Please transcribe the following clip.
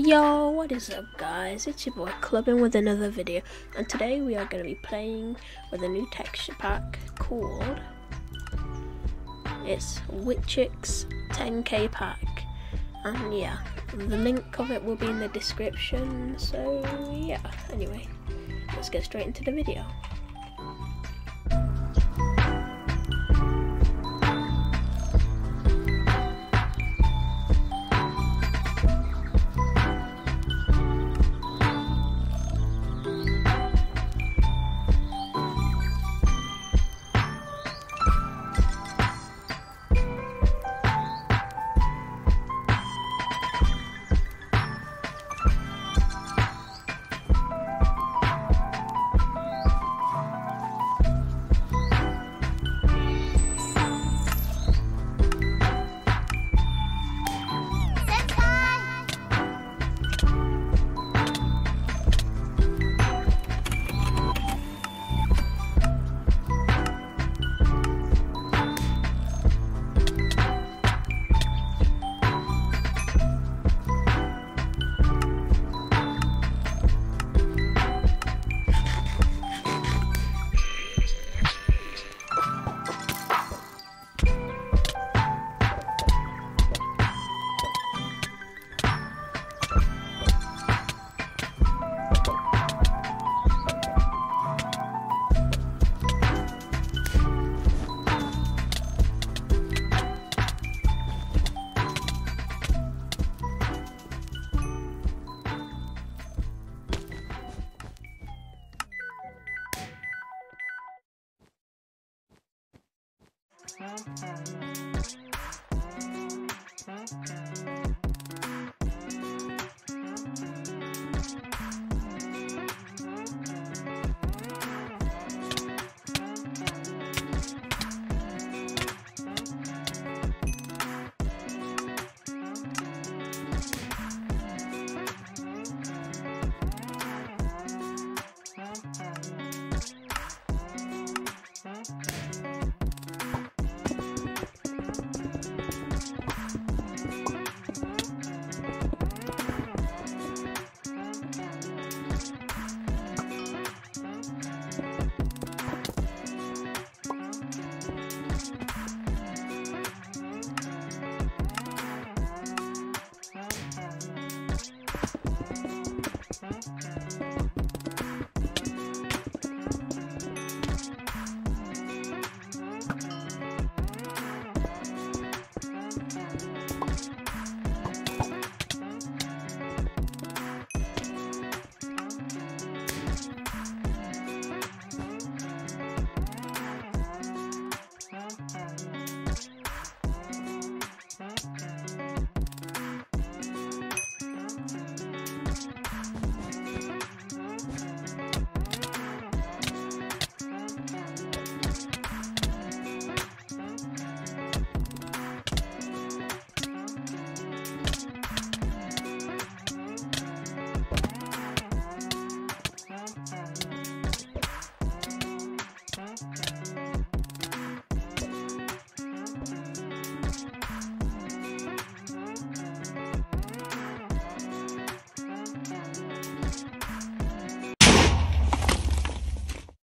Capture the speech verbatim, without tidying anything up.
Yo, what is up guys, it's your boy Clubbin with another video, and today we are going to be playing with a new texture pack called, it's Witchix ten K pack, and yeah, the link of it will be in the description, so yeah, anyway, let's get straight into the video. Thank you.